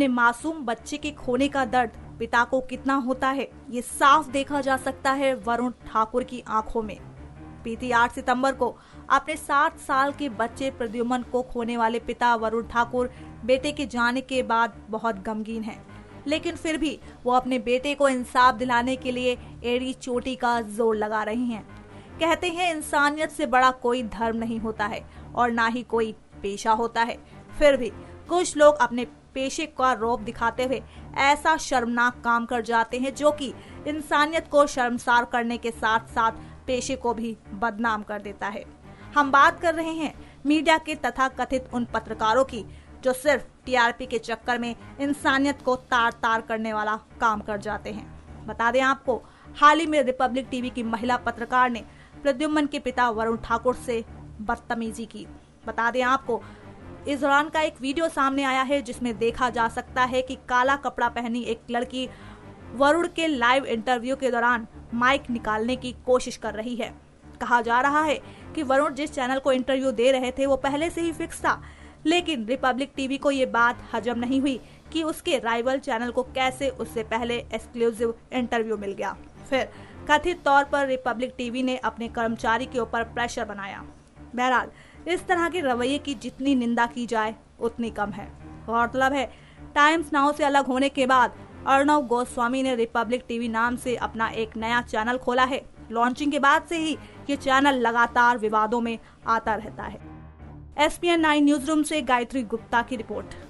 अपने मासूम बच्चे के खोने का दर्द पिता को कितना होता है ये साफ देखा जा सकता है वरुण ठाकुर की आंखों में। बीती 8 सितंबर को अपने 7 साल के बच्चे प्रद्युमन को खोने वाले पिता वरुण ठाकुर बेटे के जाने के बाद बहुत गमगीन हैं, लेकिन फिर भी वो अपने बेटे को इंसाफ दिलाने के लिए एड़ी चोटी का जोर लगा रही हैं। कहते हैं इंसानियत से बड़ा कोई धर्म नहीं होता है और ना ही कोई पेशा होता है। फिर भी कुछ लोग अपने पेशे का रौब दिखाते हुए ऐसा शर्मनाक काम कर जाते हैं जो कि इंसानियत को शर्मसार करने के साथ साथ पेशे को भी बदनाम कर देता है। हम बात कर रहे हैं मीडिया के तथाकथित उन पत्रकारों की जो सिर्फ टीआरपी के चक्कर में इंसानियत को तार तार करने वाला काम कर जाते हैं। बता दें आपको, हाल ही में रिपब्लिक टीवी की महिला पत्रकार ने प्रद्युमन के पिता वरुण ठाकुर से बदतमीजी की। बता दें आपको, इस दौरान का एक वीडियो सामने आया है जिसमें देखा जा सकता है कि काला कपड़ा पहनी एक लड़की वरुण के लाइव इंटरव्यू के दौरान माइक निकालने की कोशिश कर रही है। कहा जा रहा है कि वरुण जिस चैनल को इंटरव्यू दे रहे थे वो पहले से ही फिक्स था, लेकिन रिपब्लिक टीवी को ये बात हजम नहीं हुई कि उसके राइवल चैनल को कैसे उससे पहले एक्सक्लूसिव इंटरव्यू मिल गया। फिर कथित तौर पर रिपब्लिक टीवी ने अपने कर्मचारी के ऊपर प्रेशर बनाया। बहरहाल, इस तरह के रवैये की जितनी निंदा की जाए उतनी कम है। गौरतलब है, टाइम्स नाउ से अलग होने के बाद अर्णव गोस्वामी ने रिपब्लिक टीवी नाम से अपना एक नया चैनल खोला है। लॉन्चिंग के बाद से ही ये चैनल लगातार विवादों में आता रहता है। SPN 9 न्यूज़ रूम से गायत्री गुप्ता की रिपोर्ट।